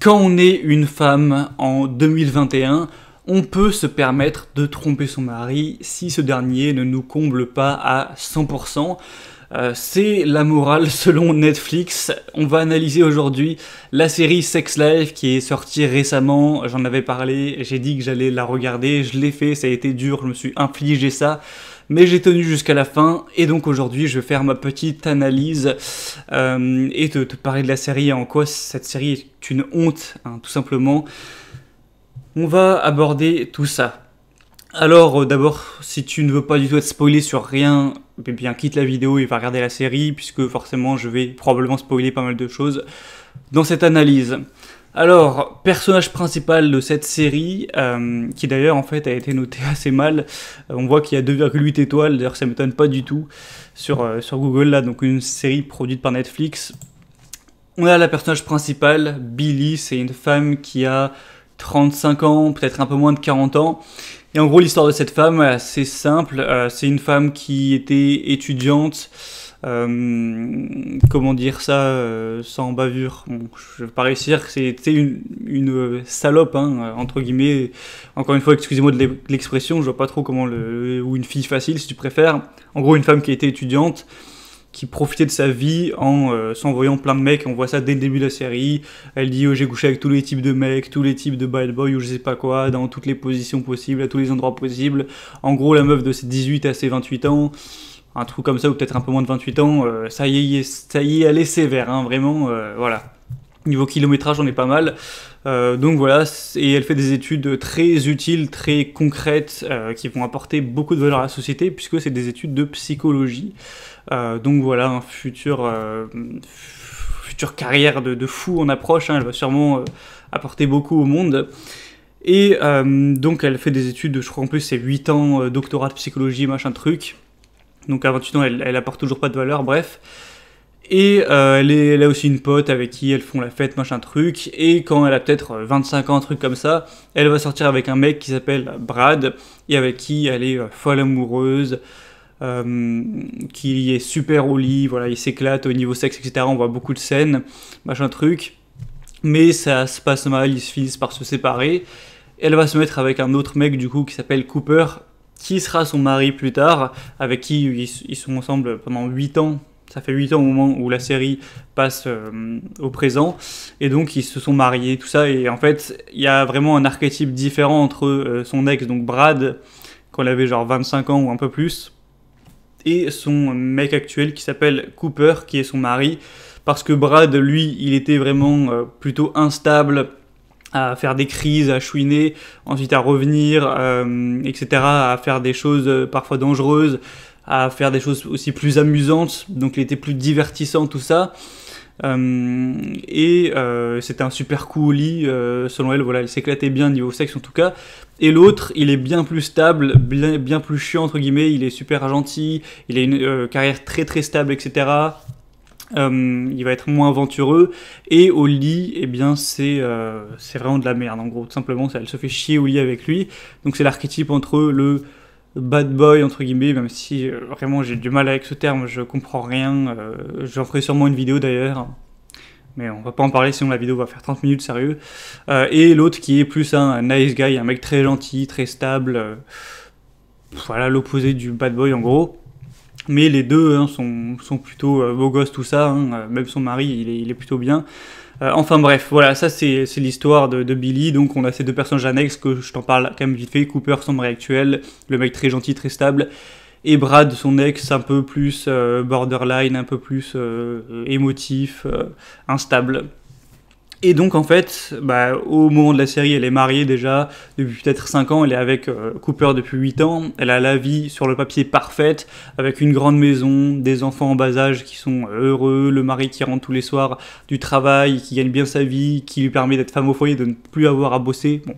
Quand on est une femme en 2021, on peut se permettre de tromper son mari si ce dernier ne nous comble pas à 100%. C'est la morale selon Netflix. On va analyser aujourd'hui la série Sex Life qui est sortie récemment. J'en avais parlé, j'ai dit que j'allais la regarder, je l'ai fait, ça a été dur, je me suis infligé ça. Mais j'ai tenu jusqu'à la fin, et donc aujourd'hui je vais faire ma petite analyse et te parler de la série et en quoi cette série est une honte, hein, tout simplement. On va aborder tout ça. Alors d'abord, si tu ne veux pas du tout être spoilé sur rien, eh bien quitte la vidéo et va regarder la série, puisque forcément je vais probablement spoiler pas mal de choses dans cette analyse. Alors, personnage principal de cette série, qui d'ailleurs en fait a été noté assez mal, on voit qu'il y a 2,8 étoiles, d'ailleurs ça m'étonne pas du tout sur Google là, donc une série produite par Netflix. On a la personnage principale, Billie, c'est une femme qui a 35 ans, peut-être un peu moins de 40 ans. Et en gros l'histoire de cette femme, c'est simple, c'est une femme qui était étudiante, comment dire ça sans bavure, bon, je vais pas réussir, c'était une salope hein, entre guillemets, encore une fois excusez-moi de l'expression, je vois pas trop comment ou une fille facile si tu préfères, en gros une femme qui était étudiante, qui profitait de sa vie en s'envoyant plein de mecs, on voit ça dès le début de la série, elle dit oh, j'ai couché avec tous les types de mecs, tous les types de bad boys ou je sais pas quoi, dans toutes les positions possibles, à tous les endroits possibles, en gros la meuf de ses 18 à ses 28 ans, un truc comme ça, ou peut-être un peu moins de 28 ans, ça y est, elle est sévère, hein, vraiment, voilà. Niveau kilométrage, on est pas mal. Donc voilà, et elle fait des études très utiles, très concrètes, qui vont apporter beaucoup de valeur à la société, puisque c'est des études de psychologie. Donc voilà, un future carrière de fou en approche, hein, elle va sûrement apporter beaucoup au monde. Et donc elle fait des études, je crois en plus c'est 8 ans, doctorat de psychologie, machin truc. Donc à 28 ans, elle apporte toujours pas de valeur, bref. Et elle a aussi une pote avec qui elles font la fête, machin truc. Et quand elle a peut-être 25 ans, un truc comme ça, elle va sortir avec un mec qui s'appelle Brad, et avec qui elle est folle amoureuse, qui est super au lit, voilà, il s'éclate au niveau sexe, etc. On voit beaucoup de scènes, machin truc. Mais ça se passe mal, ils finissent par se séparer. Elle va se mettre avec un autre mec, du coup, qui s'appelle Cooper, qui sera son mari plus tard, avec qui ils sont ensemble pendant 8 ans. Ça fait 8 ans au moment où la série passe au présent. Et donc, ils se sont mariés, tout ça. Et en fait, il y a vraiment un archétype différent entre son ex, donc Brad, quand il avait genre 25 ans ou un peu plus, et son mec actuel qui s'appelle Cooper, qui est son mari. Parce que Brad, lui, il était vraiment plutôt instable, à faire des crises, à chouiner, ensuite à revenir, etc., à faire des choses parfois dangereuses, à faire des choses aussi plus amusantes, donc il était plus divertissant, tout ça. C'était un super coup au lit, selon elle, voilà, elle s'éclatait bien niveau sexe en tout cas. Et l'autre, il est bien plus stable, bien plus chiant, entre guillemets, il est super gentil, il a une carrière très très stable, etc. Il va être moins aventureux, et au lit, eh bien c'est vraiment de la merde, en gros, tout simplement, elle se fait chier au lit avec lui, donc c'est l'archétype entre le bad boy, entre guillemets, même si vraiment j'ai du mal avec ce terme, je comprends rien, j'en ferai sûrement une vidéo d'ailleurs, mais on va pas en parler sinon la vidéo va faire 30 minutes, sérieux, et l'autre qui est plus un nice guy, un mec très gentil, très stable, voilà, l'opposé du bad boy en gros. Mais les deux hein, sont plutôt beaux gosses, tout ça, hein, même son mari, il est plutôt bien. Enfin bref, voilà, ça c'est l'histoire de Billie, donc on a ces deux personnages annexes que je t'en parle quand même vite fait, Cooper, son mari actuel, le mec très gentil, très stable, et Brad, son ex, un peu plus borderline, un peu plus émotif, instable. Et donc en fait, bah, au moment de la série, elle est mariée déjà depuis peut-être 5 ans, elle est avec Cooper depuis 8 ans, elle a la vie sur le papier parfaite, avec une grande maison, des enfants en bas âge qui sont heureux, le mari qui rentre tous les soirs du travail, qui gagne bien sa vie, qui lui permet d'être femme au foyer, de ne plus avoir à bosser. Bon,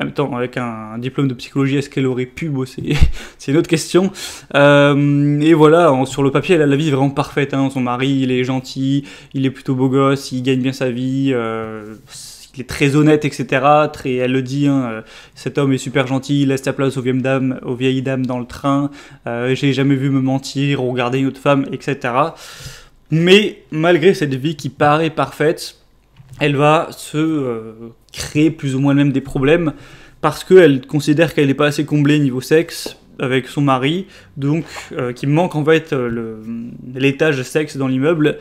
en même temps, avec un diplôme de psychologie, est-ce qu'elle aurait pu bosser? C'est une autre question. Et voilà, sur le papier, elle a la vie vraiment parfaite, hein. Son mari, il est gentil, il est plutôt beau gosse, il gagne bien sa vie, il est très honnête, etc. Elle le dit, hein, cet homme est super gentil, il laisse sa place aux vieilles dames dans le train, j'ai jamais vu me mentir, regarder une autre femme, etc. Mais malgré cette vie qui paraît parfaite, elle va se créer plus ou moins même des problèmes parce qu'elle considère qu'elle n'est pas assez comblée niveau sexe avec son mari, donc qui manque en fait l'étage sexe dans l'immeuble,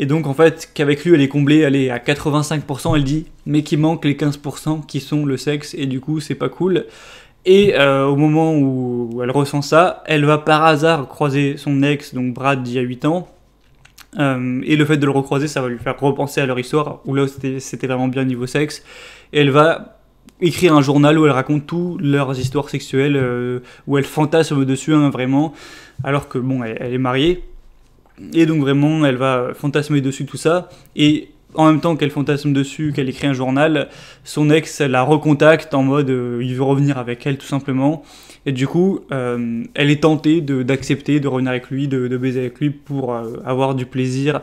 et donc en fait qu'avec lui elle est comblée, elle est à 85% elle dit, mais qu'il manque les 15% qui sont le sexe, et du coup c'est pas cool. Et au moment où elle ressent ça, elle va par hasard croiser son ex, donc Brad, d'il y a 8 ans, et le fait de le recroiser, ça va lui faire repenser à leur histoire, où là c'était vraiment bien niveau sexe, et elle va écrire un journal où elle raconte toutes leurs histoires sexuelles, où elle fantasme dessus, hein, vraiment, alors que bon, elle est mariée, et donc vraiment elle va fantasmer dessus tout ça, et en même temps qu'elle fantasme dessus, qu'elle écrit un journal, son ex la recontacte en mode il veut revenir avec elle tout simplement, et du coup elle est tentée d'accepter, de revenir avec lui, de baiser avec lui pour avoir du plaisir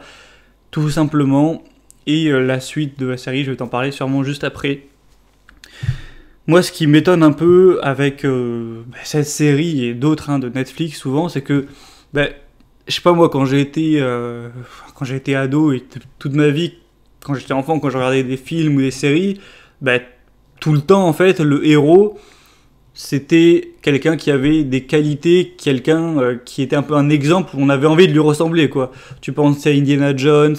tout simplement, et la suite de la série je vais t'en parler sûrement juste après. Moi, ce qui m'étonne un peu avec cette série et d'autres de Netflix souvent, c'est que, je sais pas moi, quand j'ai été ado et toute ma vie, quand j'étais enfant, quand je regardais des films ou des séries, tout le temps en fait, le héros, c'était quelqu'un qui avait des qualités, quelqu'un qui était un peu un exemple où on avait envie de lui ressembler, quoi. Tu penses à Indiana Jones,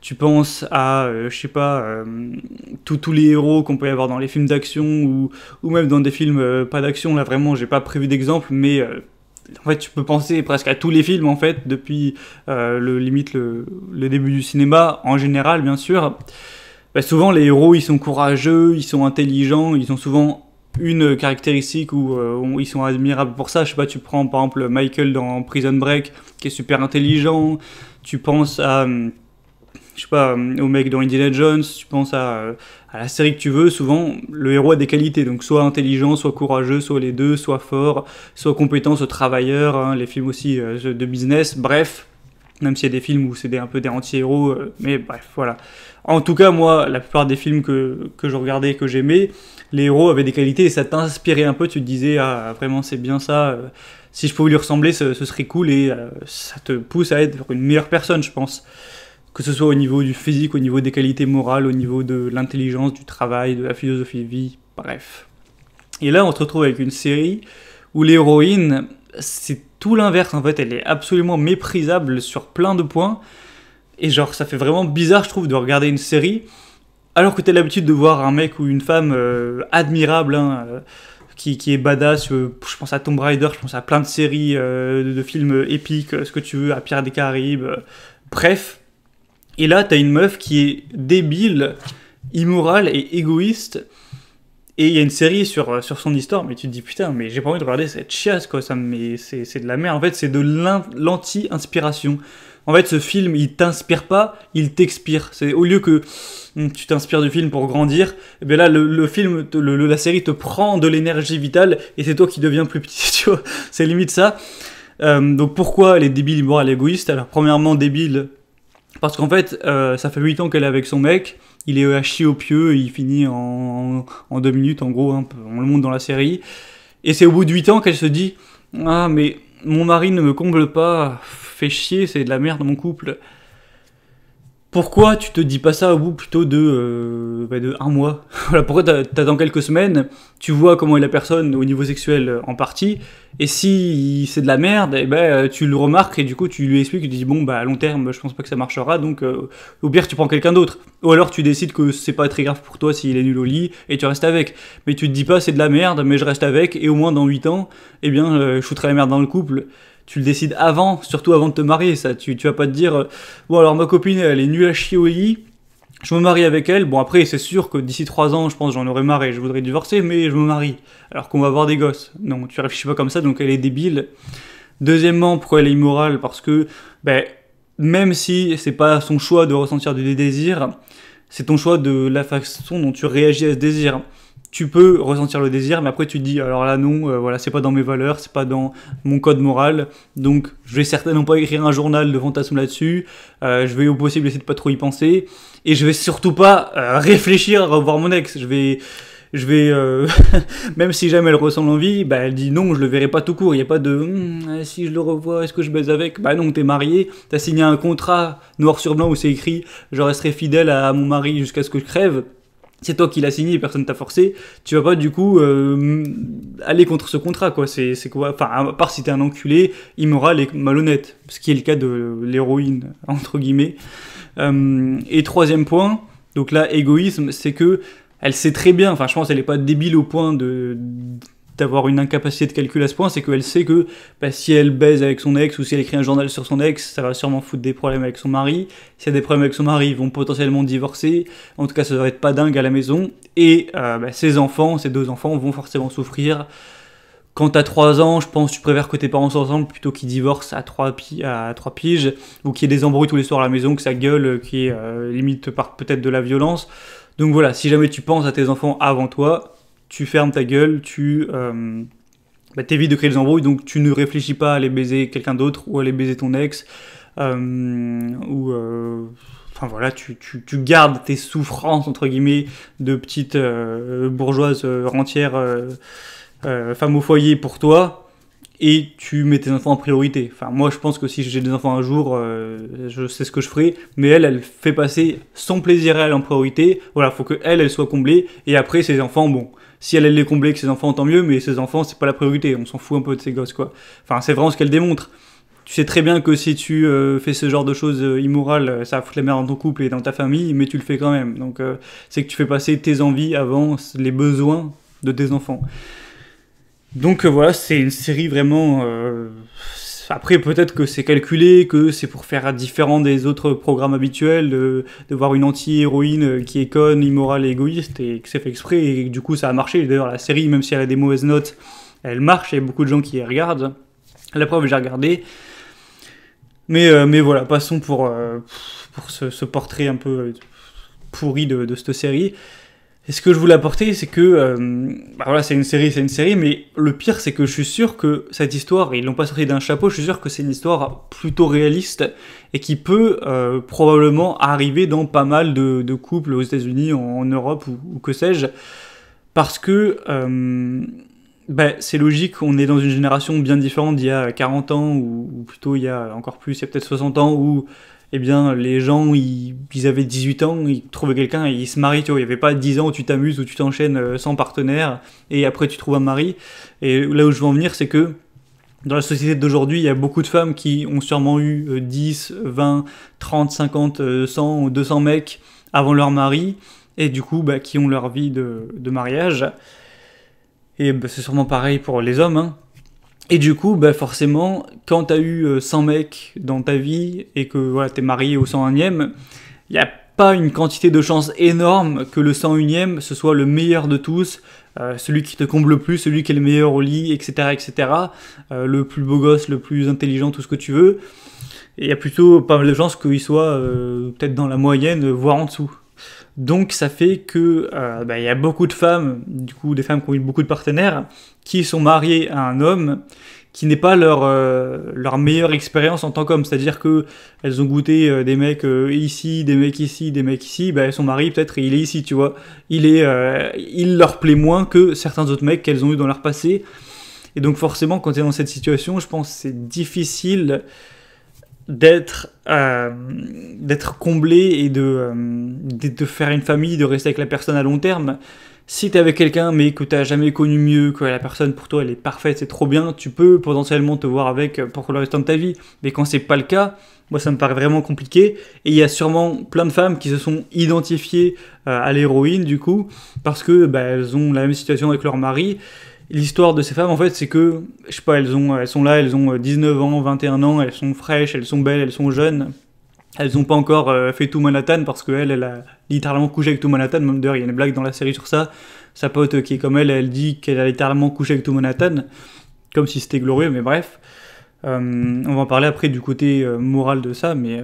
tu penses à, je sais pas, tous les héros qu'on peut y avoir dans les films d'action ou même dans des films pas d'action, là vraiment j'ai pas prévu d'exemple, mais en fait tu peux penser presque à tous les films en fait, depuis le début du cinéma en général bien sûr. Souvent les héros ils sont courageux, ils sont intelligents, ils ont souvent une caractéristique où ils sont admirables pour ça. Je sais pas, tu prends par exemple Michael dans Prison Break qui est super intelligent, tu penses à, je sais pas, au mec dans Indiana Jones, tu penses à la série que tu veux, souvent le héros a des qualités, donc soit intelligent, soit courageux, soit les deux, soit fort, soit compétent, soit travailleur, hein, les films aussi de business, bref, même s'il y a des films où c'est un peu des anti-héros, mais bref, voilà. En tout cas, moi, la plupart des films que je regardais et que j'aimais, les héros avaient des qualités et ça t'inspirait un peu, tu te disais « Ah, vraiment, c'est bien ça, si je pouvais lui ressembler, ce serait cool » et ça te pousse à être une meilleure personne, je pense. Que ce soit au niveau du physique, au niveau des qualités morales, au niveau de l'intelligence, du travail, de la philosophie de vie, bref. Et là, on se retrouve avec une série où l'héroïne, c'est tout l'inverse en fait, elle est absolument méprisable sur plein de points, et genre ça fait vraiment bizarre je trouve de regarder une série, alors que t'as l'habitude de voir un mec ou une femme admirable, hein, qui est badass, je pense à Tomb Raider, je pense à plein de séries, de films épiques, ce que tu veux, à Pierre des Caraïbes, bref, et là t'as une meuf qui est débile, immorale et égoïste. Et il y a une série sur son histoire, mais tu te dis putain, mais j'ai pas envie de regarder cette chiasse quoi, c'est de la merde. En fait, c'est de l'anti-inspiration. En fait, ce film, il t'inspire pas, il t'expire. C'est au lieu que tu t'inspires du film pour grandir, eh bien là, la série te prend de l'énergie vitale et c'est toi qui deviens plus petit, tu vois. C'est limite ça. Donc pourquoi elle est débile, immorale, égoïste? Alors, premièrement, débile, parce qu'en fait, ça fait 8 ans qu'elle est avec son mec. Il est à chier au pieu, et il finit en 2 minutes, en gros, hein, on le montre dans la série. Et c'est au bout de 8 ans qu'elle se dit « Ah, mais mon mari ne me comble pas, fait chier, c'est de la merde mon couple. » Pourquoi tu te dis pas ça au bout plutôt de 1 mois? Pourquoi t'attends quelques semaines, tu vois comment est la personne au niveau sexuel en partie, et si c'est de la merde, et tu le remarques et du coup tu lui expliques, tu te dis bon à long terme je pense pas que ça marchera, donc au pire tu prends quelqu'un d'autre. Ou alors tu décides que c'est pas très grave pour toi s'il est nul au lit et tu restes avec. Mais tu te dis pas c'est de la merde mais je reste avec et au moins dans 8 ans, je foutrai la merde dans le couple. Tu le décides avant, surtout avant de te marier, ça. Tu vas pas te dire bon alors ma copine elle est nulle à chier au lit, je me marie avec elle, bon après c'est sûr que d'ici 3 ans je pense j'en aurais marre et je voudrais divorcer mais je me marie, alors qu'on va avoir des gosses. Non, tu réfléchis pas comme ça, donc elle est débile. Deuxièmement, pourquoi elle est immorale? Parce que même si c'est pas son choix de ressentir du désir, c'est ton choix de la façon dont tu réagis à ce désir. Tu peux ressentir le désir, mais après tu te dis alors là non, voilà, c'est pas dans mes valeurs, c'est pas dans mon code moral, donc je vais certainement pas écrire un journal de fantasme là-dessus, je vais au possible essayer de pas trop y penser, et je vais surtout pas réfléchir à revoir mon ex, je vais même si jamais elle ressent l'envie, bah elle dit non, je le verrai pas tout court. Il n'y a pas de si je le revois, est-ce que je baise avec? Bah non, t'es marié, t'as signé un contrat noir sur blanc où c'est écrit je resterai fidèle à mon mari jusqu'à ce que je crève. C'est toi qui l'as signé, personne t'a forcé. Tu vas pas du coup aller contre ce contrat, quoi. C'est quoi? Enfin, à part si t'es un enculé, immoral et malhonnête, ce qui est le cas de l'héroïne entre guillemets. Et troisième point, donc là égoïsme, c'est que elle sait très bien. Enfin, je pense elle est pas débile au point de d'avoir une incapacité de calcul à ce point, c'est qu'elle sait que bah, si elle baise avec son ex ou si elle écrit un journal sur son ex, ça va sûrement foutre des problèmes avec son mari. S'il y a des problèmes avec son mari, ils vont potentiellement divorcer. En tout cas, ça devrait être pas dingue à la maison. Et bah, ses enfants, ses deux enfants vont forcément souffrir. Quand t'as 3 ans, je pense que tu préfères que tes parents soient ensemble plutôt qu'ils divorcent à 3 piges ou qu'il y ait des embrouilles tous les soirs à la maison, que ça gueule, qu'il y ait limite peut-être de la violence. Donc voilà, si jamais tu penses à tes enfants avant toi, tu fermes ta gueule, tu bah, t'évites de créer des embrouilles, donc tu ne réfléchis pas à aller baiser quelqu'un d'autre ou à aller baiser ton ex. Enfin voilà, tu gardes tes souffrances, entre guillemets, de petite bourgeoise rentière femme au foyer pour toi. Et tu mets tes enfants en priorité. Enfin, moi, je pense que si j'ai des enfants un jour, je sais ce que je ferai. Mais elle, elle fait passer son plaisir à elle en priorité. Voilà, faut que elle soit comblée. Et après, ses enfants, bon, si elle les comblée que ses enfants, tant mieux. Mais ses enfants, c'est pas la priorité. On s'en fout un peu de ses gosses, quoi. Enfin, c'est vraiment ce qu'elle démontre. Tu sais très bien que si tu fais ce genre de choses immorales, ça va foutre la merde dans ton couple et dans ta famille, mais tu le fais quand même. Donc, c'est que tu fais passer tes envies avant les besoins de tes enfants. Donc voilà, c'est une série vraiment... Après, peut-être que c'est calculé, que c'est pour faire différent des autres programmes habituels, de voir une anti-héroïne qui est conne, immorale et égoïste, et que c'est fait exprès, et que, du coup ça a marché. D'ailleurs, la série, même si elle a des mauvaises notes, elle marche, il y a beaucoup de gens qui regardent. La preuve, j'ai regardé. Mais voilà, passons pour ce portrait un peu pourri de cette série. Et ce que je voulais apporter, c'est que, bah voilà, c'est une série, mais le pire, c'est que je suis sûr que cette histoire, ils l'ont pas sorti d'un chapeau, je suis sûr que c'est une histoire plutôt réaliste et qui peut probablement arriver dans pas mal de couples aux États-Unis, en Europe ou que sais-je, parce que bah, c'est logique, on est dans une génération bien différente d'il y a 40 ans ou plutôt il y a encore plus, il y a peut-être 60 ans où... Eh bien, les gens, ils avaient 18 ans, ils trouvaient quelqu'un et ils se marient, tu vois. Il n'y avait pas 10 ans où tu t'amuses, où tu t'enchaînes sans partenaire, et après tu trouves un mari. Et là où je veux en venir, c'est que dans la société d'aujourd'hui, il y a beaucoup de femmes qui ont sûrement eu 10, 20, 30, 50, 100 ou 200 mecs avant leur mari, et du coup, bah, qui ont leur vie de mariage. Et bah, c'est sûrement pareil pour les hommes, hein. Et du coup, bah forcément, quand t'as eu 100 mecs dans ta vie et que voilà, t'es marié au 101ème, il n'y a pas une quantité de chance énorme que le 101ème, ce soit le meilleur de tous, celui qui te comble le plus, celui qui est le meilleur au lit, etc., etc., le plus beau gosse, le plus intelligent, tout ce que tu veux. Il y a plutôt pas mal de chances qu'il soit peut-être dans la moyenne, voire en dessous. Donc ça fait que bah, y a beaucoup de femmes, du coup des femmes qui ont eu beaucoup de partenaires, qui sont mariées à un homme qui n'est pas leur meilleure expérience en tant qu'homme. C'est-à-dire que elles ont goûté des mecs ici, des mecs ici, des mecs ici. Bah, son mari peut-être il est ici, tu vois. Il leur plaît moins que certains autres mecs qu'elles ont eu dans leur passé. Et donc forcément quand tu es dans cette situation, je pense que c'est difficile d'être comblé et de faire une famille, de rester avec la personne à long terme. Si t'es avec quelqu'un mais que t'as jamais connu mieux, que la personne pour toi elle est parfaite, c'est trop bien, tu peux potentiellement te voir avec pour le restant de ta vie. Mais quand c'est pas le cas, moi ça me paraît vraiment compliqué. Et il y a sûrement plein de femmes qui se sont identifiées à l'héroïne du coup, parce que bah, elles ont la même situation avec leur mari. L'histoire de ces femmes, en fait, c'est que, je sais pas, elles sont là, elles ont 19 ans, 21 ans, elles sont fraîches, elles sont belles, elles sont jeunes. Elles n'ont pas encore fait tout Manhattan parce qu'elle a littéralement couché avec tout Manhattan. Même d'ailleurs, il y a une blague dans la série sur ça. Sa pote qui est comme elle dit qu'elle a littéralement couché avec tout Manhattan. Comme si c'était glorieux, mais bref. On va en parler après du côté moral de ça, mais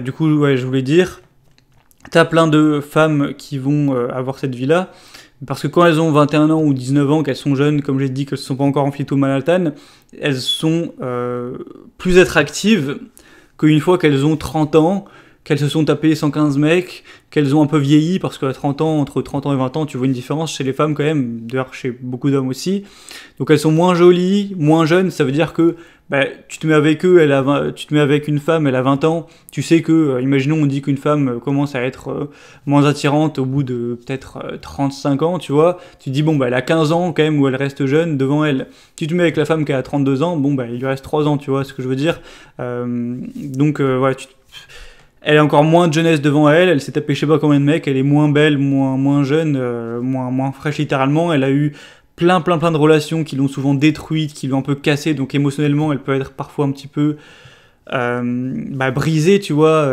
du coup, ouais, je voulais dire, t'as plein de femmes qui vont avoir cette vie-là. Parce que quand elles ont 21 ans ou 19 ans, qu'elles sont jeunes, comme j'ai dit, qu'elles ne sont pas encore enfilées au Manhattan, elles sont plus attractives qu'une fois qu'elles ont 30 ans, qu'elles se sont tapées 115 mecs, qu'elles ont un peu vieilli, parce qu'à 30 ans, entre 30 ans et 20 ans, tu vois une différence chez les femmes quand même, d'ailleurs chez beaucoup d'hommes aussi. Donc elles sont moins jolies, moins jeunes, ça veut dire que bah, tu te mets avec eux, tu te mets avec une femme, elle a 20 ans, tu sais que, imaginons on dit qu'une femme commence à être moins attirante au bout de peut-être 35 ans, tu vois, tu te dis bon bah elle a 15 ans quand même où elle reste jeune devant elle. Tu te mets avec la femme qui a 32 ans, bon bah il lui reste 3 ans, tu vois ce que je veux dire. Voilà, elle a encore moins de jeunesse devant elle, elle s'est tapée je sais pas combien de mecs, elle est moins belle, moins jeune, moins fraîche littéralement, elle a eu plein de relations qui l'ont souvent détruite, qui l'ont un peu cassée, donc émotionnellement elle peut être parfois un petit peu brisée, tu vois,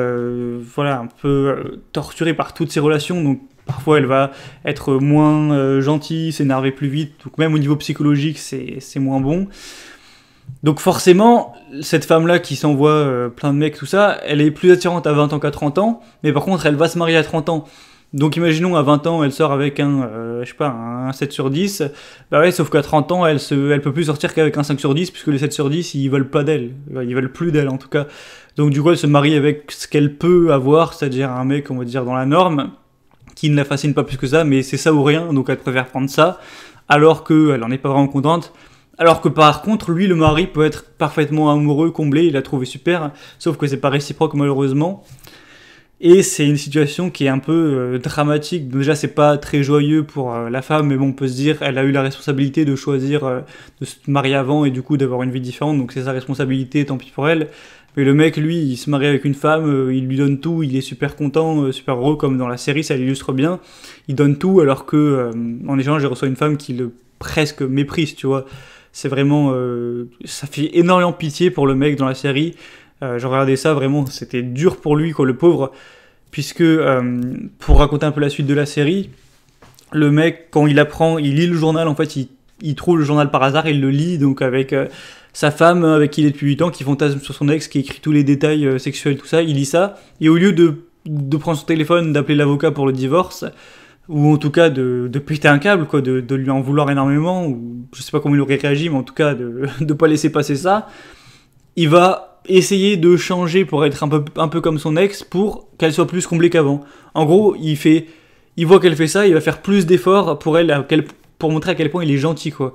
voilà, un peu torturée par toutes ces relations, donc parfois elle va être moins gentille, s'énerver plus vite, donc même au niveau psychologique c'est moins bon. Donc forcément, cette femme-là qui s'envoie plein de mecs, tout ça, elle est plus attirante à 20 ans qu'à 30 ans, mais par contre, elle va se marier à 30 ans. Donc imaginons, à 20 ans, elle sort avec un, je sais pas, un 7 sur 10, bah ouais, sauf qu'à 30 ans, elle peut plus sortir qu'avec un 5 sur 10, puisque les 7 sur 10, ils veulent pas d'elle, ils veulent plus d'elle en tout cas. Donc du coup, elle se marie avec ce qu'elle peut avoir, c'est-à-dire un mec, on va dire, dans la norme, qui ne la fascine pas plus que ça, mais c'est ça ou rien, donc elle préfère prendre ça, alors qu'elle en est pas vraiment contente. Alors que par contre, lui, le mari peut être parfaitement amoureux, comblé, il l'a trouvé super, sauf que c'est pas réciproque malheureusement. Et c'est une situation qui est un peu dramatique. Déjà, c'est pas très joyeux pour la femme, mais bon, on peut se dire, elle a eu la responsabilité de choisir de se marier avant et du coup d'avoir une vie différente, donc c'est sa responsabilité, tant pis pour elle. Mais le mec, lui, il se marie avec une femme, il lui donne tout, il est super content, super heureux, comme dans la série, ça l'illustre bien. Il donne tout, alors que en échange, il reçoit une femme qui le presque méprise, tu vois. C'est vraiment, ça fait énormément pitié pour le mec dans la série. J'ai regardé ça, vraiment, c'était dur pour lui, quoi, le pauvre. Puisque, pour raconter un peu la suite de la série, le mec, quand il apprend, il lit le journal, en fait, il trouve le journal par hasard, il le lit, donc avec sa femme, avec qui il est depuis 8 ans, qui fantasme sur son ex, qui écrit tous les détails sexuels, tout ça, il lit ça. Et au lieu de prendre son téléphone, d'appeler l'avocat pour le divorce, ou en tout cas de péter un câble, quoi, de lui en vouloir énormément, ou je sais pas comment il aurait réagi, mais en tout cas de pas laisser passer ça, il va essayer de changer pour être un peu comme son ex, pour qu'elle soit plus comblée qu'avant. En gros, il voit qu'elle fait ça, il va faire plus d'efforts pour elle, pour montrer à quel point il est gentil, quoi.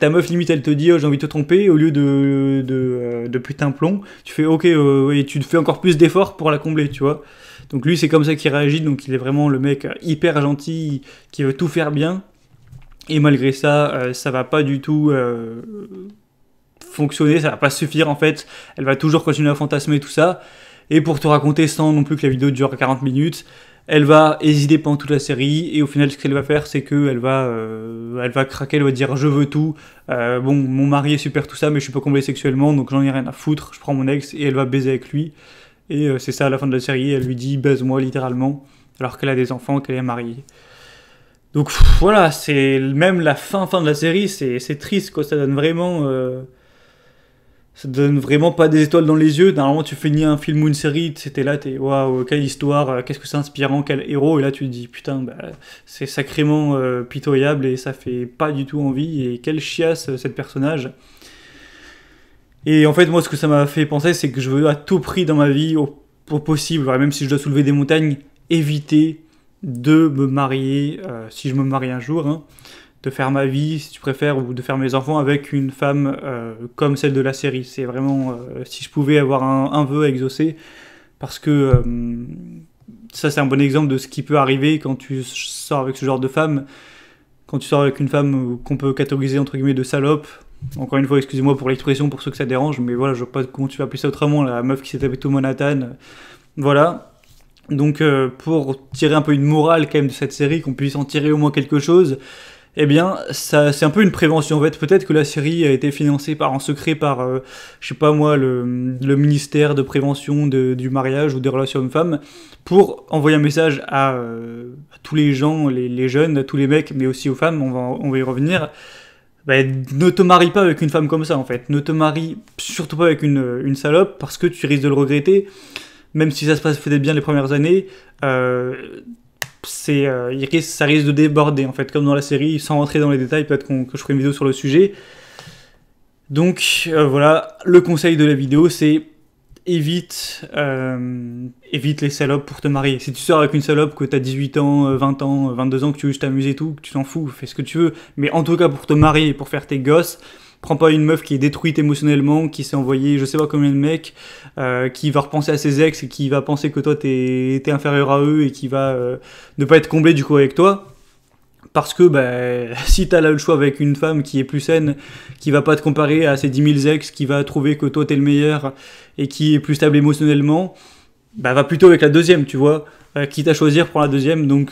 Ta meuf, limite, elle te dit oh, j'ai envie de te tromper, au lieu de putain plomb, tu fais ok, et tu fais encore plus d'efforts pour la combler, tu vois. Donc lui, c'est comme ça qu'il réagit, donc il est vraiment le mec hyper gentil, qui veut tout faire bien. Et malgré ça, ça va pas du tout fonctionner, ça va pas suffire en fait. Elle va toujours continuer à fantasmer tout ça. Et pour te raconter, sans non plus que la vidéo dure 40 minutes, elle va hésiter pendant toute la série, et au final, ce qu'elle va faire, c'est qu'elle va, craquer, elle va dire « je veux tout »,« bon, mon mari est super tout ça, mais je suis pas comblée sexuellement, donc j'en ai rien à foutre, je prends mon ex », et elle va baiser avec lui. Et c'est ça, à la fin de la série, elle lui dit « baise-moi » littéralement, alors qu'elle a des enfants, qu'elle est mariée. Donc voilà, c'est même la fin de la série, c'est triste, quoi, ça donne vraiment pas des étoiles dans les yeux. Normalement, tu finis un film ou une série, t'es là, t'es waouh, quelle histoire, qu'est-ce que c'est inspirant, quel héros, et là tu te dis putain, bah, c'est sacrément pitoyable et ça fait pas du tout envie, et quelle chiasse cette personnage. Et en fait, moi, ce que ça m'a fait penser, c'est que je veux à tout prix dans ma vie, au possible, même si je dois soulever des montagnes, éviter de me marier, si je me marie un jour, hein, de faire ma vie, si tu préfères, ou de faire mes enfants avec une femme comme celle de la série. C'est vraiment, si je pouvais avoir un vœu à exaucer, parce que ça c'est un bon exemple de ce qui peut arriver quand tu sors avec ce genre de femme, quand tu sors avec une femme qu'on peut catégoriser entre guillemets de salope. Encore une fois, excusez-moi pour l'expression, pour ceux que ça dérange, mais voilà, je vois pas comment tu vas appeler ça autrement, la meuf qui s'est tapée tout Manhattan, voilà. Donc pour tirer un peu une morale quand même de cette série, qu'on puisse en tirer au moins quelque chose, eh bien, c'est un peu une prévention en fait. Peut-être que la série a été financée en secret par, je sais pas moi, le ministère de prévention du mariage ou des relations hommes-femmes, pour envoyer un message à tous les gens, les jeunes, à tous les mecs, mais aussi aux femmes, on va y revenir. Bah, ne te marie pas avec une femme comme ça en fait. Ne te marie surtout pas avec une salope, parce que tu risques de le regretter, même si ça se passe peut-être bien les premières années. Ça risque de déborder en fait, comme dans la série, sans rentrer dans les détails, peut-être que je ferai une vidéo sur le sujet. Donc voilà, le conseil de la vidéo, c'est évite les salopes pour te marier. Si tu sors avec une salope que t'as 18 ans, 20 ans, 22 ans, que tu veux juste t'amuser et tout, que tu t'en fous, fais ce que tu veux. Mais en tout cas, pour te marier, pour faire tes gosses, prends pas une meuf qui est détruite émotionnellement, qui s'est envoyée je sais pas combien de mecs, qui va repenser à ses ex et qui va penser que toi t'es inférieur à eux et qui va ne pas être comblé du coup avec toi. Parce que bah, si t'as là le choix avec une femme qui est plus saine, qui va pas te comparer à ses 10 000 ex, qui va trouver que toi t'es le meilleur et qui est plus stable émotionnellement, bah va plutôt avec la deuxième, tu vois. Quitte à choisir, prends la deuxième, donc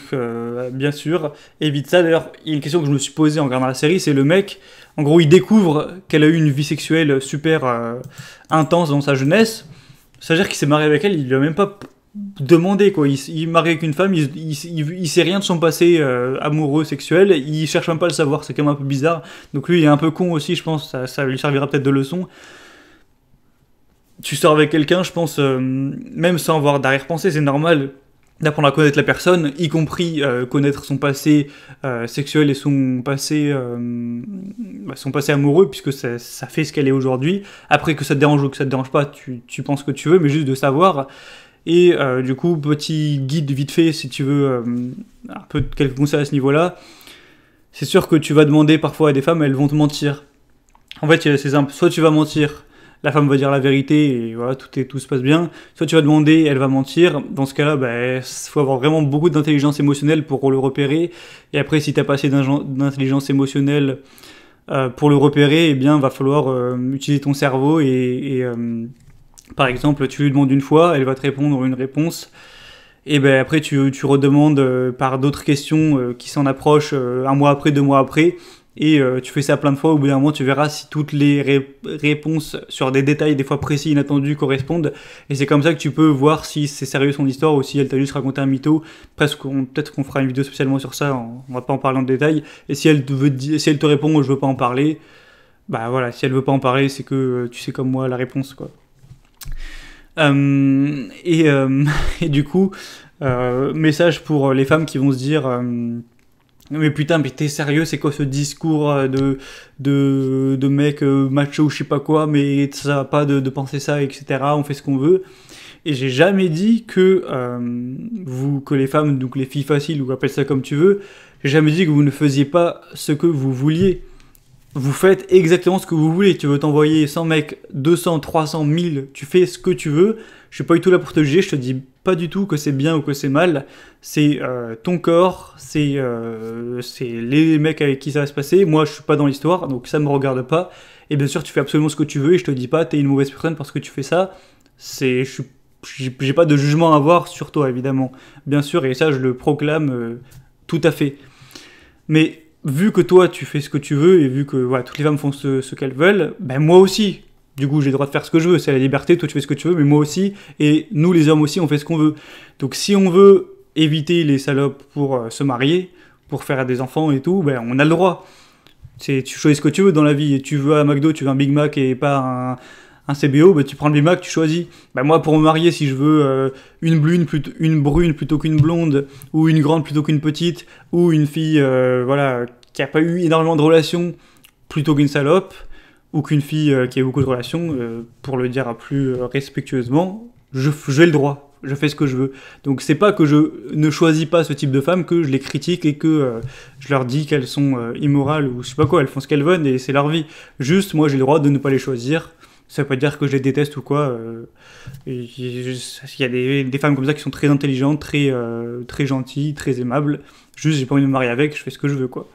bien sûr, évite ça. D'ailleurs, il y a une question que je me suis posée en regardant la série, c'est le mec, en gros, il découvre qu'elle a eu une vie sexuelle super intense dans sa jeunesse. C'est-à-dire qu'il s'est marié avec elle, il lui a même pas demandé, quoi. Il est marié avec une femme, il sait rien de son passé amoureux, sexuel, il cherche même pas à le savoir, c'est quand même un peu bizarre. Donc lui, il est un peu con aussi, je pense, ça lui servira peut-être de leçon. Tu sors avec quelqu'un, je pense, même sans avoir d'arrière-pensée, c'est normal d'apprendre à connaître la personne, y compris connaître son passé sexuel et son passé amoureux, puisque ça fait ce qu'elle est aujourd'hui. Après, que ça te dérange ou que ça te dérange pas, tu penses ce que tu veux, mais juste de savoir. Et du coup, petit guide vite fait, si tu veux, un peu quelques conseils à ce niveau-là. C'est sûr que tu vas demander parfois à des femmes, elles vont te mentir. En fait, c'est simple, soit tu vas mentir, la femme va dire la vérité et voilà, tout se passe bien. Soit tu vas demander, elle va mentir. Dans ce cas-là, bah, faut avoir vraiment beaucoup d'intelligence émotionnelle pour le repérer. Et après, si tu as pas assez d'intelligence émotionnelle pour le repérer, eh bien, va falloir utiliser ton cerveau. Et par exemple, tu lui demandes une fois, elle va te répondre une réponse. Et ben après, tu redemandes par d'autres questions qui s'en approchent un mois après, 2 mois après. Et tu fais ça plein de fois, au bout d'un moment tu verras si toutes les réponses sur des détails des fois précis, inattendus correspondent. Et c'est comme ça que tu peux voir si c'est sérieux son histoire ou si elle t'a juste raconté un mytho. Peut-être qu'on fera une vidéo spécialement sur ça, on va pas en parler en détail. Et si elle te répond je veux pas en parler, bah voilà, si elle veut pas en parler c'est que tu sais comme moi la réponse, quoi. Et du coup, message pour les femmes qui vont se dire... mais putain, mais t'es sérieux, c'est quoi ce discours de mec macho, je sais pas quoi, mais ça va pas de penser ça, etc. On fait ce qu'on veut. Et j'ai jamais dit que les femmes, donc les filles faciles, ou appelle ça comme tu veux, j'ai jamais dit que vous ne faisiez pas ce que vous vouliez. Vous faites exactement ce que vous voulez. Tu veux t'envoyer 100 mecs, 200, 300, 1000, tu fais ce que tu veux. Je suis pas du tout là pour te juger, je te dis pas du tout que c'est bien ou que c'est mal. C'est ton corps, c'est les mecs avec qui ça va se passer. Moi, je suis pas dans l'histoire, donc ça me regarde pas. Et bien sûr, tu fais absolument ce que tu veux et je te dis pas t'es une mauvaise personne parce que tu fais ça. J'ai pas de jugement à avoir sur toi, évidemment. Bien sûr, et ça, je le proclame tout à fait. Mais... vu que toi tu fais ce que tu veux et vu que voilà, toutes les femmes font ce qu'elles veulent, ben moi aussi, du coup j'ai le droit de faire ce que je veux, c'est la liberté, toi tu fais ce que tu veux, mais moi aussi, et nous les hommes aussi on fait ce qu'on veut. Donc si on veut éviter les salopes pour se marier, pour faire des enfants et tout, ben on a le droit. Tu choisis ce que tu veux dans la vie, et tu veux à McDo, tu veux un Big Mac et pas un CBO, bah tu prends le Big Mac, tu choisis. Bah moi pour me marier, si je veux une brune plutôt qu'une blonde, ou une grande plutôt qu'une petite, ou une fille voilà, qui a pas eu énormément de relations plutôt qu'une salope, ou qu'une fille qui a eu beaucoup de relations, pour le dire plus respectueusement, j'ai le droit, je fais ce que je veux. Donc c'est pas que je ne choisis pas ce type de femmes, que je les critique et que je leur dis qu'elles sont immorales ou je sais pas quoi, elles font ce qu'elles veulent et c'est leur vie. Juste moi j'ai le droit de ne pas les choisir. Ça veut pas dire que je les déteste ou quoi. Il y a des femmes comme ça qui sont très intelligentes, très gentilles, très aimables. Juste, j'ai pas envie de me marier avec, je fais ce que je veux, quoi.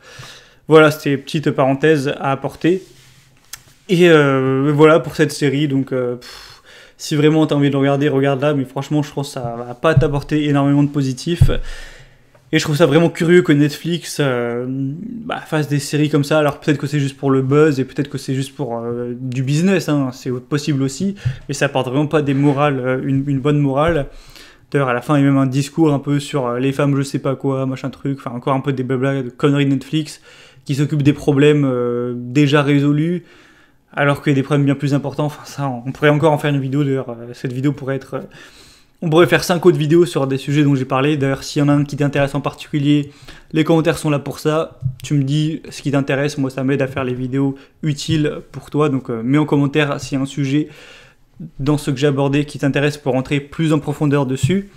Voilà, c'était une petite parenthèse à apporter. Et voilà pour cette série. Donc, si vraiment t'as envie de regarder, regarde-la. Mais franchement, je pense que ça va pas t'apporter énormément de positif. Et je trouve ça vraiment curieux que Netflix fasse des séries comme ça. Alors peut-être que c'est juste pour le buzz et peut-être que c'est juste pour du business, hein, c'est possible aussi. Mais ça apporte vraiment pas des morales, une bonne morale. D'ailleurs à la fin il y a même un discours un peu sur les femmes je sais pas quoi, machin truc. Enfin encore un peu des blabla de conneries de Netflix qui s'occupent des problèmes déjà résolus. Alors qu'il y a des problèmes bien plus importants. Enfin ça, on pourrait encore en faire une vidéo d'ailleurs. Cette vidéo pourrait être... on pourrait faire 5 autres vidéos sur des sujets dont j'ai parlé. D'ailleurs, s'il y en a un qui t'intéresse en particulier, les commentaires sont là pour ça. Tu me dis ce qui t'intéresse. Moi, ça m'aide à faire les vidéos utiles pour toi. Donc, mets en commentaire s'il y a un sujet dans ce que j'ai abordé qui t'intéresse pour entrer plus en profondeur dessus.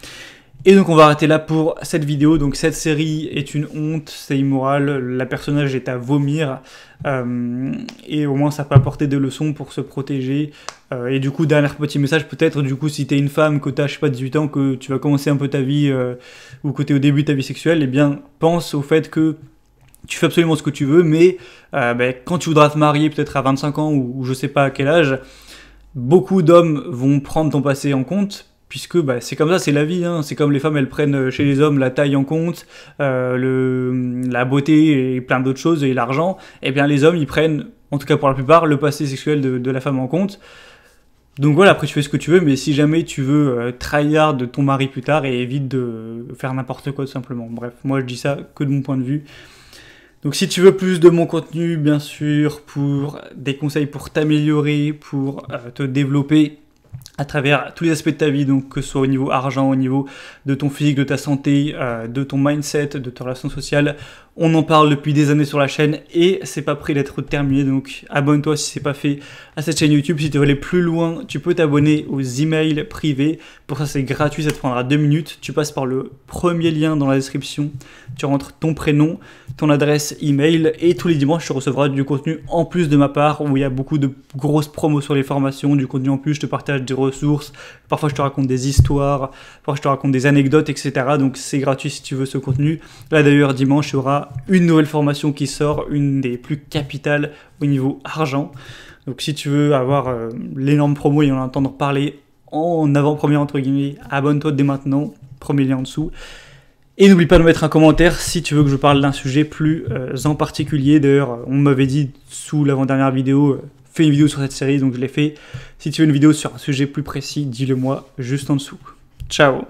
Et donc on va arrêter là pour cette vidéo. Donc cette série est une honte, c'est immoral, la personnage est à vomir, et au moins ça peut apporter des leçons pour se protéger. Et du coup, dernier petit message peut-être, du coup si t'es une femme, que t'as je sais pas 18 ans, que tu vas commencer un peu ta vie, ou que t'es au début de ta vie sexuelle, eh bien pense au fait que tu fais absolument ce que tu veux, mais quand tu voudras te marier peut-être à 25 ans ou je sais pas à quel âge, beaucoup d'hommes vont prendre ton passé en compte. Puisque c'est comme ça, c'est la vie, hein. C'est comme les femmes, elles prennent chez les hommes la taille en compte, la beauté et plein d'autres choses, et l'argent. Eh bien les hommes, ils prennent, en tout cas pour la plupart, le passé sexuel de la femme en compte. Donc voilà, après tu fais ce que tu veux, mais si jamais tu veux tryhard ton mari plus tard, et évite de faire n'importe quoi tout simplement. Bref, moi je dis ça que de mon point de vue. Donc si tu veux plus de mon contenu, bien sûr, pour des conseils pour t'améliorer, pour te développer, à travers tous les aspects de ta vie, donc que ce soit au niveau argent, au niveau de ton physique, de ta santé, de ton mindset, de ta relation sociale. On en parle depuis des années sur la chaîne et c'est pas prêt d'être terminé, donc abonne-toi si c'est pas fait à cette chaîne YouTube. Si tu veux aller plus loin, tu peux t'abonner aux emails privés. Pour ça c'est gratuit, ça te prendra 2 minutes. Tu passes par le premier lien dans la description, tu rentres ton prénom, ton adresse email et tous les dimanches tu recevras du contenu en plus de ma part où il y a beaucoup de grosses promos sur les formations, du contenu en plus, je te partage des ressources, parfois je te raconte des histoires, parfois je te raconte des anecdotes, etc. Donc c'est gratuit si tu veux ce contenu. Là d'ailleurs dimanche tu auras une nouvelle formation qui sort, une des plus capitales au niveau argent. Donc si tu veux avoir l'énorme promo et en entendre parler en avant-première entre guillemets, abonne-toi dès maintenant, premier lien en dessous. Et n'oublie pas de mettre un commentaire si tu veux que je parle d'un sujet plus en particulier. D'ailleurs, on m'avait dit sous l'avant-dernière vidéo, fais une vidéo sur cette série, donc je l'ai fait. Si tu veux une vidéo sur un sujet plus précis, dis-le moi juste en dessous. Ciao.